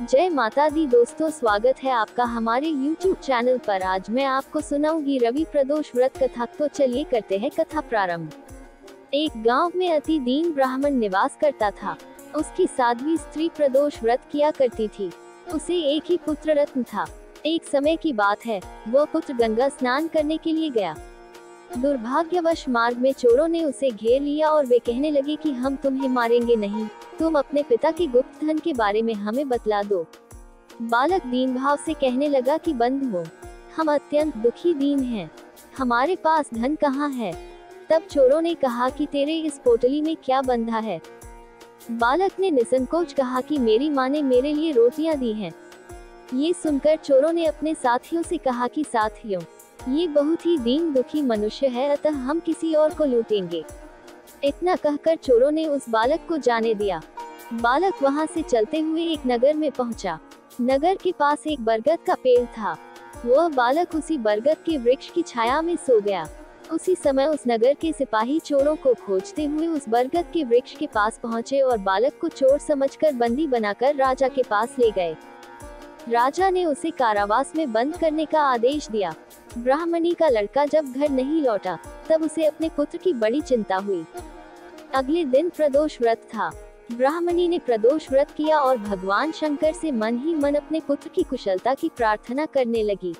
जय माता दी दोस्तों, स्वागत है आपका हमारे YouTube चैनल पर। आज मैं आपको सुनाऊंगी रवि प्रदोष व्रत कथा। तो चलिए करते हैं कथा प्रारंभ। एक गांव में अति दीन ब्राह्मण निवास करता था। उसकी साध्वी स्त्री प्रदोष व्रत किया करती थी। उसे एक ही पुत्र रत्न था। एक समय की बात है, वह पुत्र गंगा स्नान करने के लिए गया। दुर्भाग्यवश मार्ग में चोरों ने उसे घेर लिया और वे कहने लगे कि हम तुम्हें मारेंगे नहीं, तुम अपने पिता के गुप्त धन के बारे में हमें बतला दो। बालक दीन भाव से कहने लगा कि बंधुओं, हम अत्यंत दुखी दीन हैं, हमारे पास धन कहाँ है। तब चोरों ने कहा कि तेरे इस पोटली में क्या बंधा है। बालक ने निसंकोच कहा कि मेरी माँ ने मेरे लिए रोटियां दी हैं। ये सुनकर चोरों ने अपने साथियों से कहा कि साथियों, ये बहुत ही दीन दुखी मनुष्य है, अतः हम किसी और को लूटेंगे। इतना कहकर चोरों ने उस बालक को जाने दिया। बालक वहां से चलते हुए एक नगर में पहुंचा। नगर के पास एक बरगद का पेड़ था। वह बालक उसी बरगद के वृक्ष की छाया में सो गया। उसी समय उस नगर के सिपाही चोरों को खोजते हुए उस बरगद के वृक्ष के पास पहुंचे और बालक को चोर समझकर बंदी बनाकर राजा के पास ले गए। राजा ने उसे कारावास में बंद करने का आदेश दिया। ब्राह्मणी का लड़का जब घर नहीं लौटा, तब उसे अपने पुत्र की बड़ी चिंता हुई। अगले दिन प्रदोष व्रत था। ब्राह्मणी ने प्रदोष व्रत किया और भगवान शंकर से मन ही मन अपने पुत्र की कुशलता की प्रार्थना करने लगी।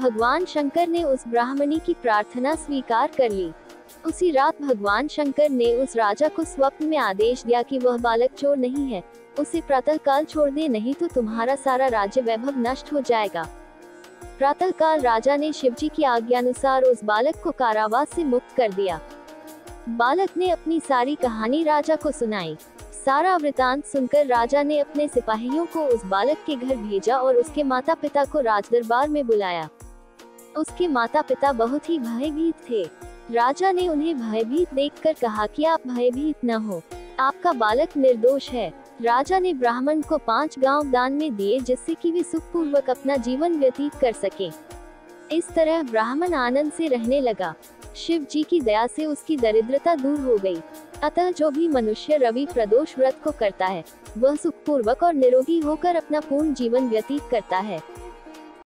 भगवान शंकर ने उस ब्राह्मणी की प्रार्थना स्वीकार कर ली। उसी रात भगवान शंकर ने उस राजा को स्वप्न में आदेश दिया कि वह बालक चोर नहीं है, उसे प्रातःकाल छोड़ दे, नहीं तो तुम्हारा सारा राज्य वैभव नष्ट हो जाएगा। प्रातःकाल राजा ने शिवजी की आज्ञानुसार उस बालक को कारावास से मुक्त कर दिया। बालक ने अपनी सारी कहानी राजा को सुनाई। सारा वृतांत सुनकर राजा ने अपने सिपाहियों को उस बालक के घर भेजा और उसके माता पिता को राजदरबार में बुलाया। उसके माता पिता बहुत ही भयभीत थे। राजा ने उन्हें भयभीत देखकर कहा कि आप भयभीत न हो, आपका बालक निर्दोष है। राजा ने ब्राह्मण को 5 गांव दान में दिए, जिससे कि वे सुखपूर्वक अपना जीवन व्यतीत कर सके। इस तरह ब्राह्मण आनंद से रहने लगा। शिव जी की दया से उसकी दरिद्रता दूर हो गई। अतः जो भी मनुष्य रवि प्रदोष व्रत को करता है, वह सुखपूर्वक और निरोगी होकर अपना पूर्ण जीवन व्यतीत करता है।